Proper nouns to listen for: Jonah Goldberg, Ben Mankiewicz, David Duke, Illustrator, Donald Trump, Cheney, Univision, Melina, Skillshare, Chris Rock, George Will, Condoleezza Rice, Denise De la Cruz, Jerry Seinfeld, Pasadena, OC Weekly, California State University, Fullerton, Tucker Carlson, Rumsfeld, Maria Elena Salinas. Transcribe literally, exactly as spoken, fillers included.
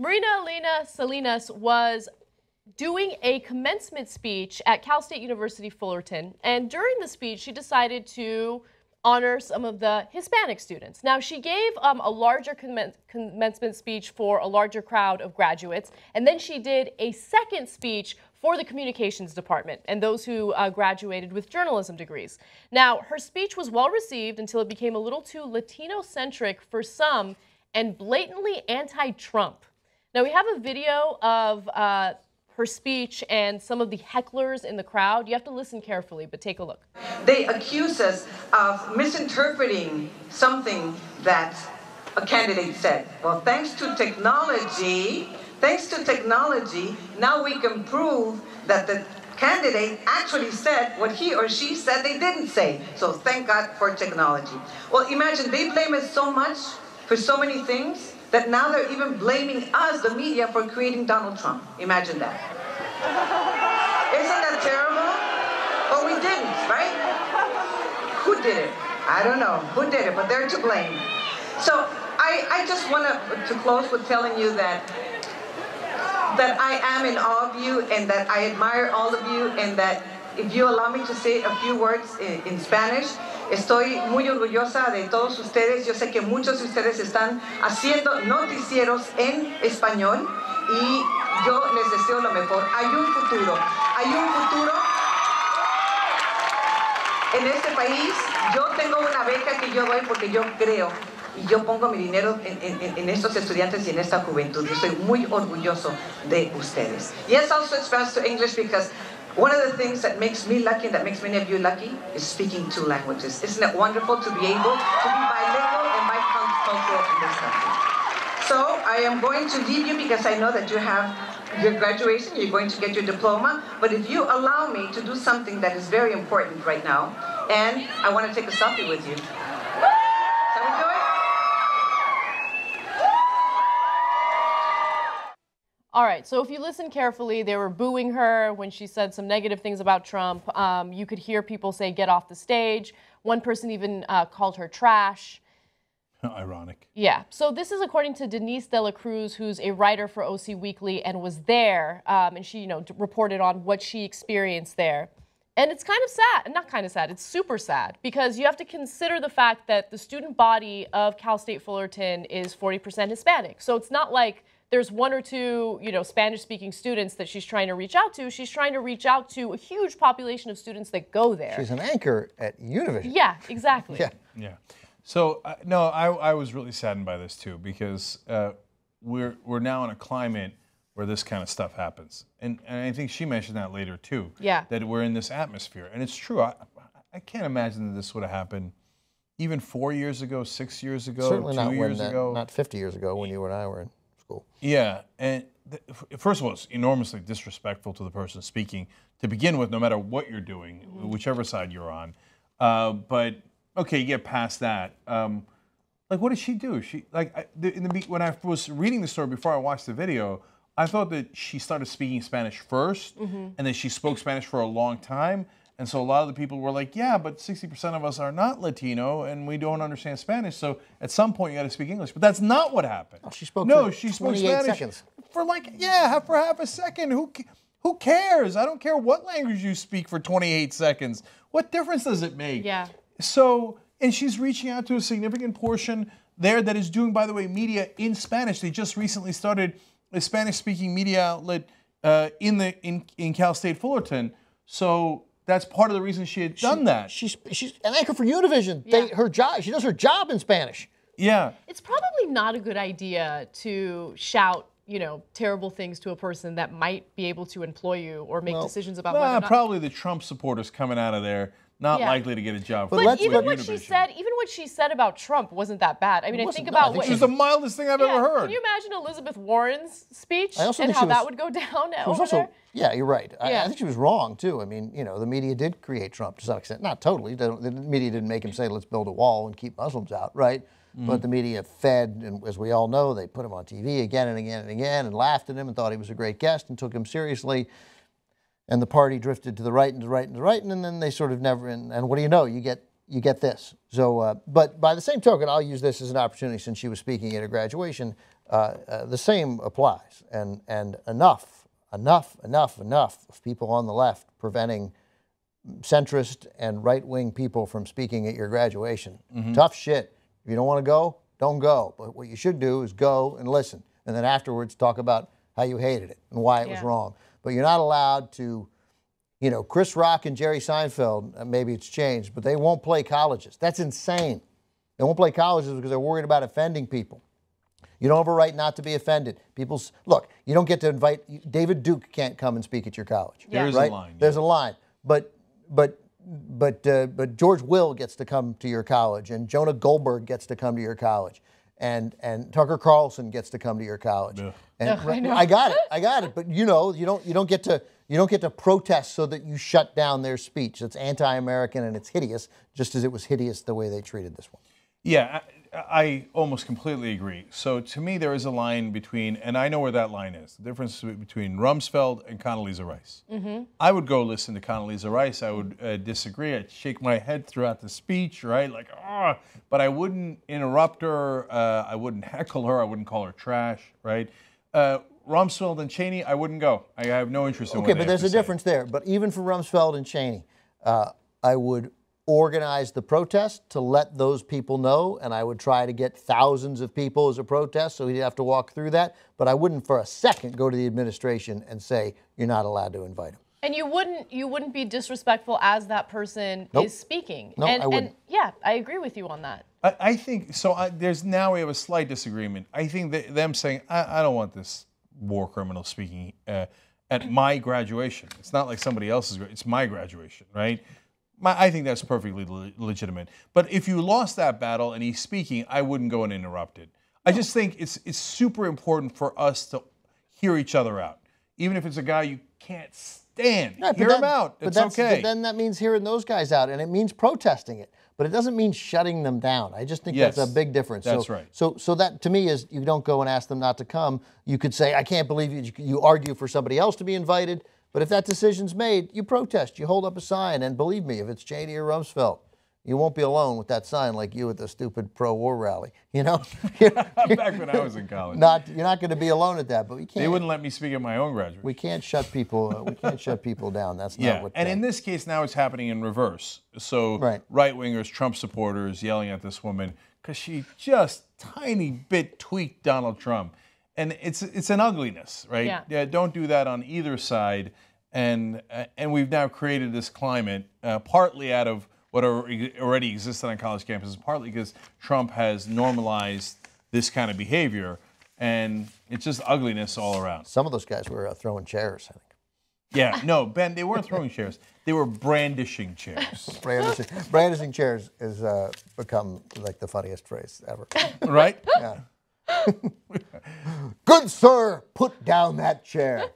Maria Elena Salinas was doing a commencement speech at Cal State University Fullerton, and during the speech she decided to honor some of the Hispanic students. Now, she gave um, a larger commen commencement speech for a larger crowd of graduates, and then she did a second speech for the communications department and those who uh, graduated with journalism degrees. Now, her speech was well received until it became a little too Latino-centric for some and blatantly anti-Trump. Now, we have a video of uh, her speech and some of the hecklers in the crowd. You have to listen carefully, but take a look. They accuse us of misinterpreting something that a candidate said. Well, thanks to technology, thanks to technology, now we can prove that the candidate actually said what he or she said they didn't say. So thank God for technology. Well, imagine, they blame us so much for so many things that now they're even blaming us, the media, for creating Donald Trump. Imagine that. Isn't that terrible? Well, we didn't, right? Who did it? I don't know who did it, but they're to blame. So I, I just want to close with telling you that, that I am in awe of you, and that I admire all of you, and that if you allow me to say a few words in, in Spanish, estoy muy orgullosa de todos ustedes. Yo sé que muchos de ustedes están haciendo noticieros en español y yo les deseo lo mejor. Hay un futuro, hay un futuro en este país. Yo tengo una beca que yo doy porque yo creo y yo pongo mi dinero en, en, en estos estudiantes y en esta juventud. Yo estoy muy orgulloso de ustedes. Yes, also express to English because one of the things that makes me lucky and that makes many of you lucky is speaking two languages. Isn't it wonderful to be able to be bilingual and bicultural in this country? So I am going to leave you because I know that you have your graduation, you're going to get your diploma, but if you allow me to do something that is very important right now, and I want to take a selfie with you. Shall we do it? All right, so if you listen carefully, they were booing her when she said some negative things about Trump. Um, you could hear people say, get off the stage. One person even uh, called her trash. Ironic. Yeah, so this is according to Denise De la Cruz, who's a writer for O C Weekly and was there, um, and she, you know, reported on what she experienced there. And it's kind of sad, not kind of sad, it's super sad, because you have to consider the fact that the student body of Cal State Fullerton is forty percent Hispanic. So it's not like there's one or two, you know, Spanish-speaking students that she's trying to reach out to. She's trying to reach out to a huge population of students that go there. She's an anchor at Univision. Yeah, exactly. yeah. yeah. So, uh, no, I, I was really saddened by this, too, because uh, we're, we're now in a climate where this kind of stuff happens. And, and I think she mentioned that later, too, yeah. that we're in this atmosphere. And it's true. I, I can't imagine that this would have happened even four years ago, six years ago, Certainly two not years when ago. That, not fifty years ago when you and I were in. Yeah, and first of all, it's enormously disrespectful to the person speaking to begin with, no matter what you're doing, whichever side you're on. Uh, but okay, you get past that. Um, like, what did she do? She like I, in the when I was reading the story before I watched the video, I thought that she started speaking Spanish first, mm-hmm. and then she spoke Spanish for a long time. And so a lot of the people were like, yeah, but sixty percent of us are not Latino and we don't understand Spanish, so at some point you got to speak English. But that's not what happened. Oh, she spoke no, for she spoke Spanish seconds. For like, yeah, for half a second. Who, who cares? I don't care what language you speak for twenty-eight seconds. What difference does it make? Yeah. So, and she's reaching out to a significant portion there that is doing, by the way, media in Spanish. They just recently started a Spanish-speaking media outlet uh, in, the, in, in Cal State Fullerton. So that's part of the reason she had done she, that. She's, she's an anchor for Univision. Yeah. They, her job, she does her job in Spanish. Yeah. It's probably not a good idea to shout, you know, terrible things to a person that might be able to employ you or make well, decisions about nah, whether or not. Probably the Trump supporters coming out of there, not yeah. likely to get a job. But, but even what Univision. she said, even what she said about Trump wasn't that bad. I mean, I think about what. It was the mildest thing I've yeah, ever heard. Can you imagine Elizabeth Warren's speech and how was, that would go down over also, there? Yeah, you're right. Yeah. I, I think she was wrong, too. I mean, you know, the media did create Trump to some extent. Not totally. The, the media didn't make him say, let's build a wall and keep Muslims out, right? Mm-hmm. But the media fed, and as we all know, they put him on T V again and again and again and laughed at him and thought he was a great guest and took him seriously. And the party drifted to the right and to the right and to the right, and then they sort of never, and, and what do you know? You get you get this. So, uh, but by the same token, I'll use this as an opportunity since she was speaking at her graduation. uh, uh, the same applies. And, and enough, enough, enough, enough of people on the left preventing centrist and right-wing people from speaking at your graduation. Mm-hmm. Tough shit. If you don't want to go, don't go. But what you should do is go and listen. And then afterwards talk about how you hated it and why it yeah. was wrong. But you're not allowed to, you know, Chris Rock and Jerry Seinfeld, maybe it's changed, but they won't play colleges. That's insane. They won't play colleges because they're worried about offending people. You don't have a right not to be offended. People's, look, you don't get to invite, David Duke can't come and speak at your college. Yeah. There is right? a line. Yeah. There's a line. But, but, but, uh, but George Will gets to come to your college, and Jonah Goldberg gets to come to your college. And, and Tucker Carlson gets to come to your college. Yeah. And oh, I, know. I got it, I got it. But you know, you don't, you don't get to, you don't get to protest so that you shut down their speech. It's anti-American and it's hideous, just as it was hideous the way they treated this one. Yeah, I, I almost completely agree. So to me, there is a line between, and I know where that line is, the difference between Rumsfeld and Condoleezza Rice. Mm-hmm. I would go listen to Condoleezza Rice. I would uh, disagree. I'd shake my head throughout the speech, right? Like, ah, but I wouldn't interrupt her. Uh, I wouldn't heckle her. I wouldn't call her trash, right? Uh, Rumsfeld and Cheney, I wouldn't go. I have no interest in what they have to say. Okay, but there's a difference there. But even for Rumsfeld and Cheney, uh, I would organize the protest to let those people know, and I would try to get thousands of people as a protest so he'd have to walk through that, but I wouldn't for a second go to the administration and say, you're not allowed to invite him. And you wouldn't you wouldn't be disrespectful as that person nope. is speaking. No, and, I wouldn't. And yeah, I agree with you on that. I, I think, so I, there's now we have a slight disagreement. I think that them saying, I, I don't want this war criminal speaking uh, at my graduation. It's not like somebody else's, it's my graduation, right? I think that's perfectly le legitimate. But if you lost that battle and he's speaking, I wouldn't go and interrupt it. I just think it's, it's super important for us to hear each other out. Even if it's a guy you can't stand, yeah, hear then, him out, it's but okay. But then that means hearing those guys out, and it means protesting it. But it doesn't mean shutting them down. I just think yes, that's a big difference. That's so, right. So, so that to me is you don't go and ask them not to come. You could say, I can't believe you. You argue for somebody else to be invited. But if that decision's made, you protest, you hold up a sign, and believe me, if it's Cheney or Rumsfeld, you won't be alone with that sign like you at the stupid pro-war rally, you know? Back when I was in college. Not, you're not going to be alone at that, but we can't. They wouldn't let me speak at my own graduation. We can't shut people, uh, we can't shut people down. That's yeah. not what and they, in this case, now it's happening in reverse. So right. right-wingers, Trump supporters yelling at this woman because she just tiny bit tweaked Donald Trump. And it's it's an ugliness, right? Yeah. yeah. Don't do that on either side, and uh, and we've now created this climate, uh, partly out of what are, already existed on college campuses, partly because Trump has normalized this kind of behavior, and it's just ugliness all around. Some of those guys were uh, throwing chairs, I think. Yeah, no, Ben, they weren't throwing chairs. They were brandishing chairs. brandishing, brandishing chairs has uh, become like the funniest phrase ever. Right? Yeah. Good sir, put down that chair.